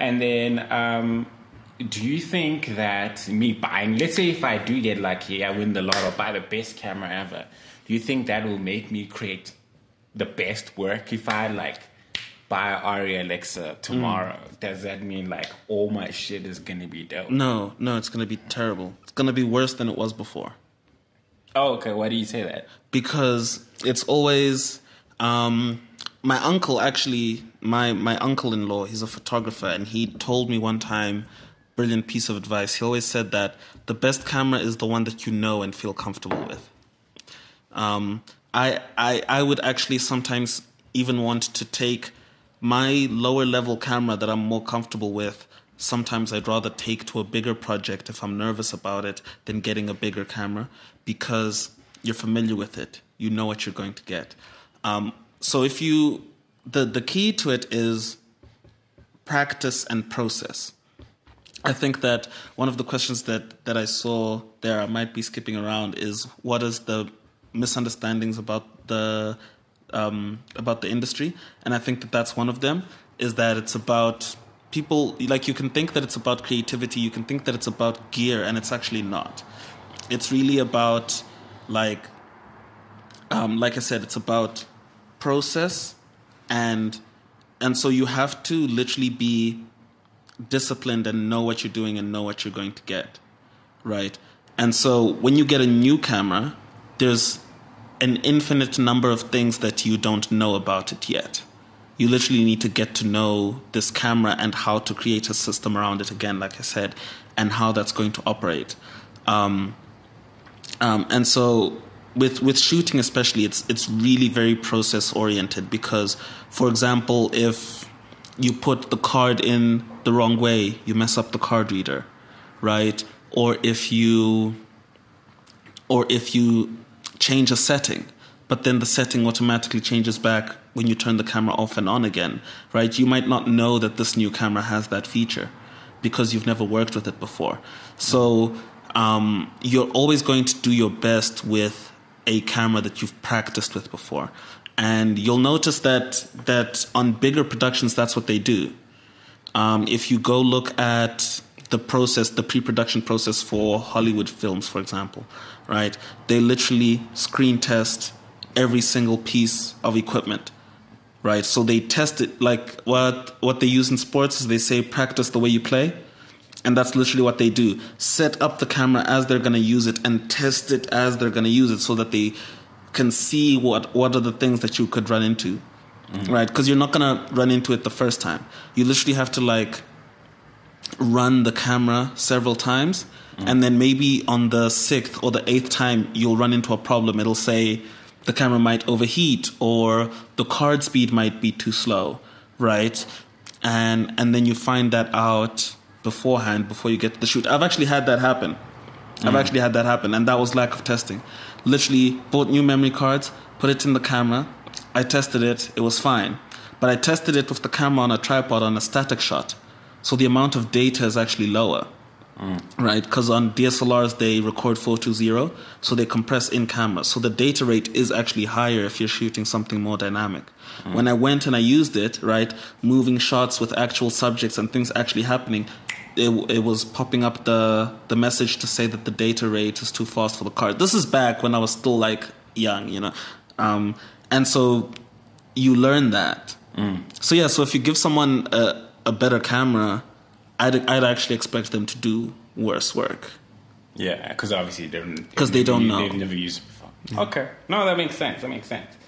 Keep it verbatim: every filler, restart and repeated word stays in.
And then um, do you think that me buying, let's say if I do get lucky, I win the lotto, buy the best camera ever, do you think that will make me create the best work? If I like buy an Arri Alexa tomorrow, mm. does that mean like all my shit is going to be dope? No, no, it's going to be terrible. It's going to be worse than it was before. Oh, okay. Why do you say that? Because it's always... Um, my uncle, actually, my, my uncle-in-law, he's a photographer, and he told me one time, brilliant piece of advice, he always said that the best camera is the one that you know and feel comfortable with. Um, I, I, I would actually sometimes even want to take my lower-level camera that I'm more comfortable with. Sometimes I'd rather take to a bigger project if I'm nervous about it than getting a bigger camera, because you're familiar with it. You know what you're going to get. Um, so if you, the, the key to it is practice and process. I think that one of the questions that, that I saw there, I might be skipping around, is what is the misunderstandings about the, um, about the industry? And I think that that's one of them, is that it's about people, like you can think that it's about creativity, you can think that it's about gear, and it's actually not. It's really about like, Um, like I said, it's about process, and and so you have to literally be disciplined and know what you're doing and know what you're going to get, right? And so when you get a new camera, there's an infinite number of things that you don't know about it yet. You literally need to get to know this camera and how to create a system around it, again, like I said, and how that's going to operate. Um, um, and so... With with shooting especially, it's it's really very process oriented, because, for example, if you put the card in the wrong way, you mess up the card reader, right? Or if you or if you change a setting, but then the setting automatically changes back when you turn the camera off and on again, right? You might not know that this new camera has that feature because you've never worked with it before. So um, you're always going to do your best with a camera that you've practiced with before. And you'll notice that that on bigger productions, that's what they do. Um, if you go look at the process, the pre-production process for Hollywood films, for example, right? They literally screen test every single piece of equipment, right? So they test it, like what what they use in sports is they say, practice the way you play. And that's literally what they do. Set up the camera as they're going to use it and test it as they're going to use it, so that they can see what, what are the things that you could run into, mm-hmm. right? Because you're not going to run into it the first time. You literally have to, like, run the camera several times. Mm-hmm. And then maybe on the sixth or the eighth time, you'll run into a problem. It'll say the camera might overheat, or the card speed might be too slow, right? And and then you find that out beforehand, before you get to the shoot. I've actually had that happen. I've mm. actually had that happen, and that was lack of testing. Literally bought new memory cards, put it in the camera. I tested it. It was fine. But I tested it with the camera on a tripod on a static shot. So the amount of data is actually lower, mm. right? Because on D S L Rs, they record four two zero, so they compress in camera. So the data rate is actually higher if you're shooting something more dynamic. Mm. When I went and I used it, right, moving shots with actual subjects and things actually happening, It, it was popping up the, the message to say that the data rate is too fast for the card. This is back when I was still, like, young, you know. Um, and so you learn that. Mm. So, yeah, so if you give someone a, a better camera, I'd, I'd actually expect them to do worse work. Yeah, because obviously they don't, 'cause they don't know. They've never used it before. Yeah. Okay. No, that makes sense. That makes sense.